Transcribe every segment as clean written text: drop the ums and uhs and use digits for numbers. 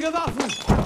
Fertige Waffen!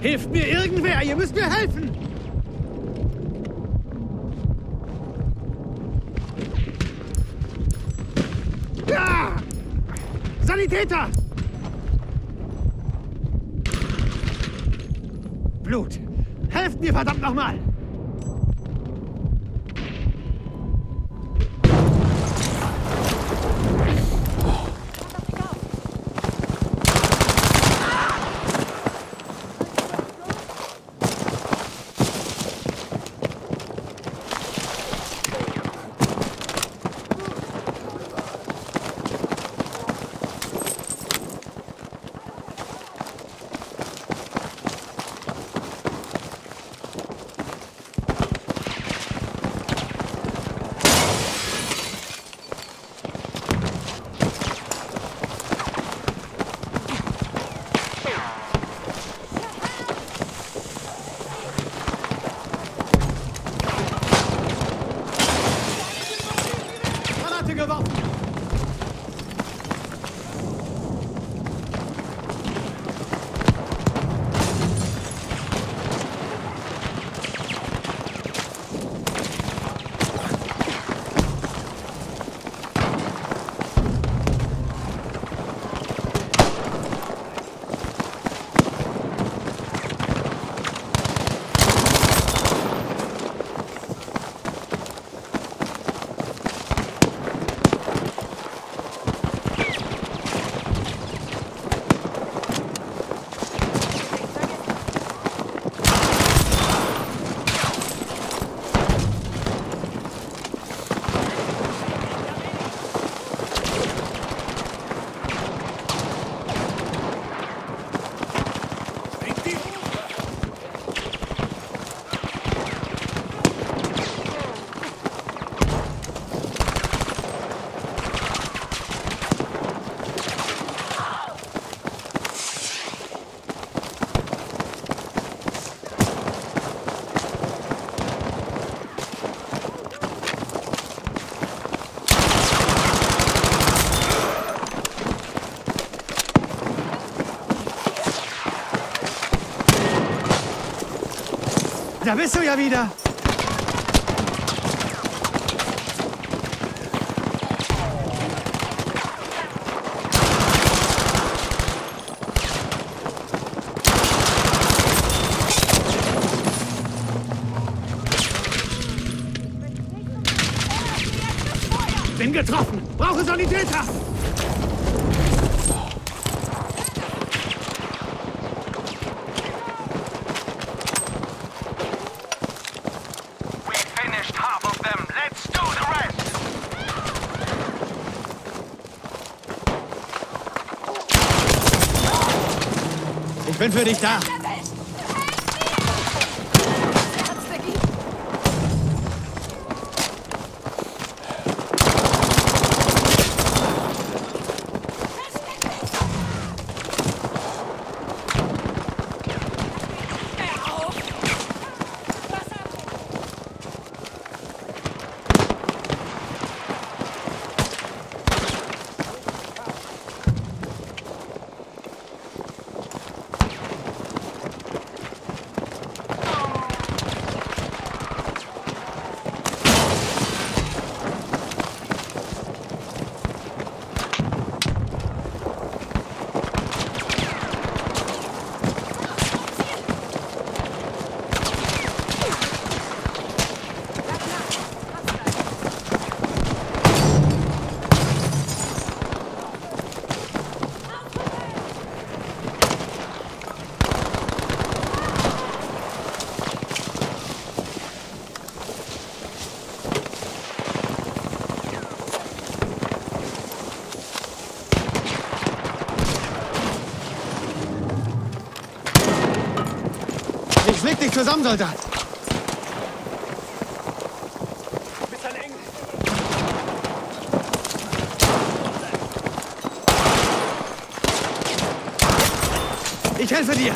Hilft mir irgendwer! Ihr müsst mir helfen! Ja! Sanitäter! Blut! Helft mir verdammt nochmal! Da bist du ja wieder. Bin getroffen. Brauche Sanitäter. Ich bin für dich da. Leg dich zusammen, Soldat! Ich helfe dir!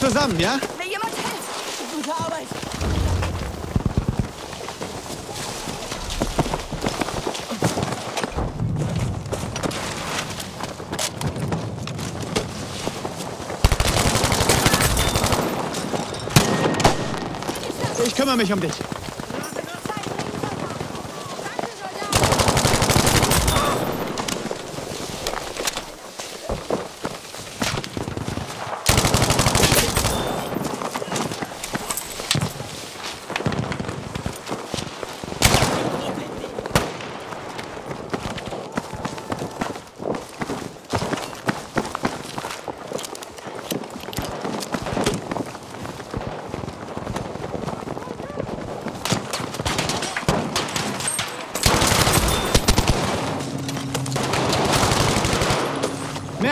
Zusammen, ja? Will jemand helfen? Gute Arbeit. Ich kümmere mich um dich.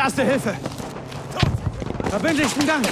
Erste Hilfe! Verbündeten Dank!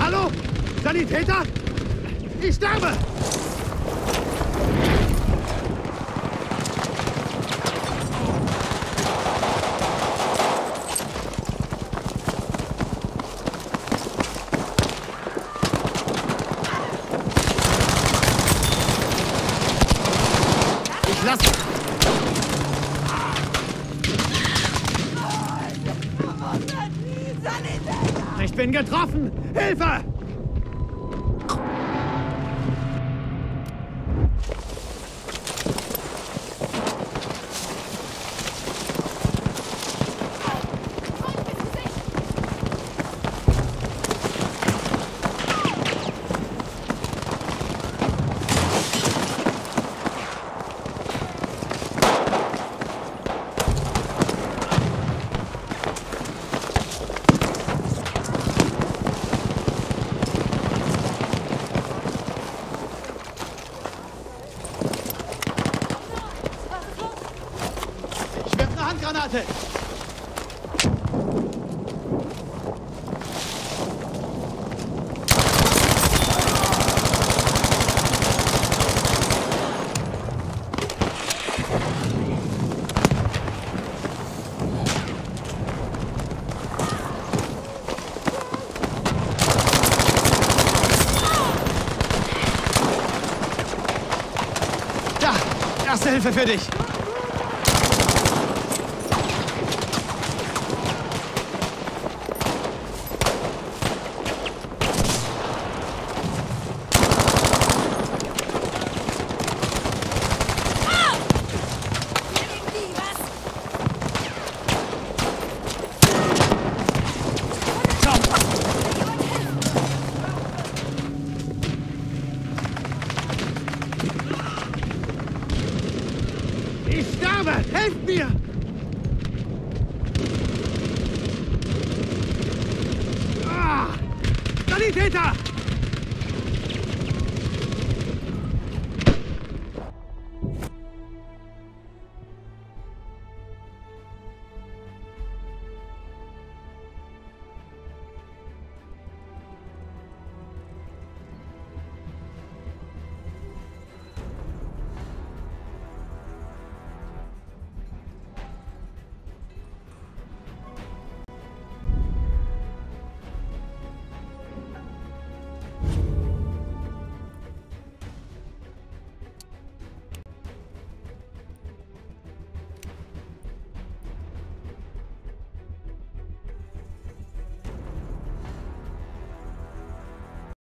Hallo? Sanitäter? Ich sterbe! getroffen! Hilfe! Handgranate! Da! Erste Hilfe für dich! Helft mir! Ah! Sanitäter!